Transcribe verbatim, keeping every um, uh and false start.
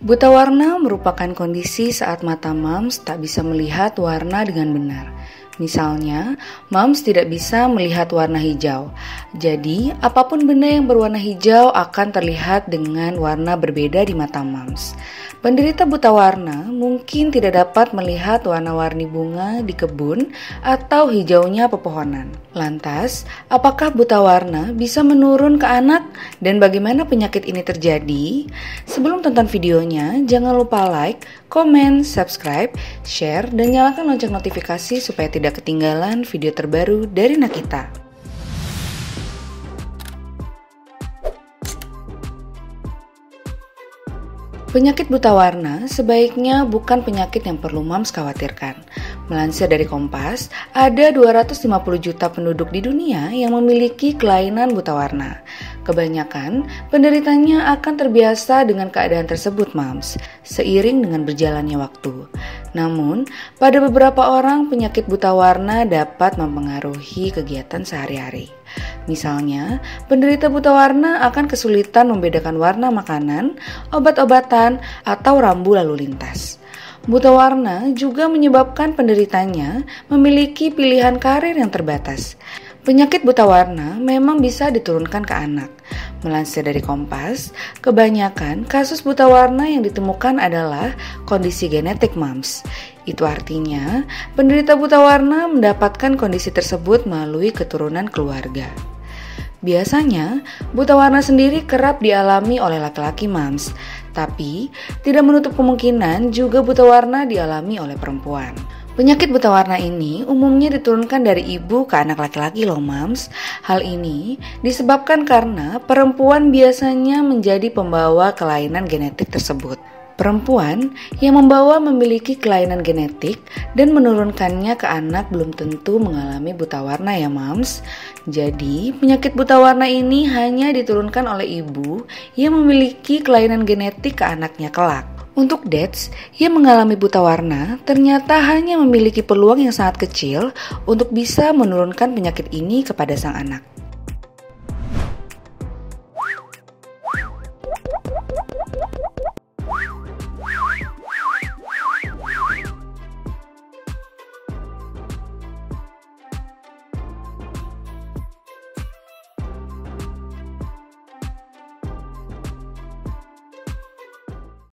Buta warna merupakan kondisi saat mata mams tak bisa melihat warna dengan benar. Misalnya, mams tidak bisa melihat warna hijau. Jadi, apapun benda yang berwarna hijau akan terlihat dengan warna berbeda di mata mams. Penderita buta warna mungkin tidak dapat melihat warna-warni bunga di kebun atau hijaunya pepohonan. Lantas, apakah buta warna bisa menurun ke anak dan bagaimana penyakit ini terjadi? Sebelum tonton videonya, jangan lupa like, komen, subscribe, share, dan nyalakan lonceng notifikasi supaya tidak ketinggalan video terbaru dari Nakita. Penyakit buta warna sebaiknya bukan penyakit yang perlu mams khawatirkan. Melansir dari Kompas, ada dua ratus lima puluh juta penduduk di dunia yang memiliki kelainan buta warna. Kebanyakan, penderitanya akan terbiasa dengan keadaan tersebut mams, seiring dengan berjalannya waktu. Namun, pada beberapa orang penyakit buta warna dapat mempengaruhi kegiatan sehari-hari. Misalnya, penderita buta warna akan kesulitan membedakan warna makanan, obat-obatan, atau rambu lalu lintas. Buta warna juga menyebabkan penderitanya memiliki pilihan karir yang terbatas. Penyakit buta warna memang bisa diturunkan ke anak. Melansir dari Kompas, kebanyakan kasus buta warna yang ditemukan adalah kondisi genetik mams. Itu artinya, penderita buta warna mendapatkan kondisi tersebut melalui keturunan keluarga. Biasanya, buta warna sendiri kerap dialami oleh laki-laki mams, tapi tidak menutup kemungkinan juga buta warna dialami oleh perempuan. Penyakit buta warna ini umumnya diturunkan dari ibu ke anak laki-laki loh mams. Hal ini disebabkan karena perempuan biasanya menjadi pembawa kelainan genetik tersebut. Perempuan yang membawa memiliki kelainan genetik dan menurunkannya ke anak belum tentu mengalami buta warna ya mams. Jadi penyakit buta warna ini hanya diturunkan oleh ibu yang memiliki kelainan genetik ke anaknya kelak. Untuk dads yang mengalami buta warna ternyata hanya memiliki peluang yang sangat kecil untuk bisa menurunkan penyakit ini kepada sang anak.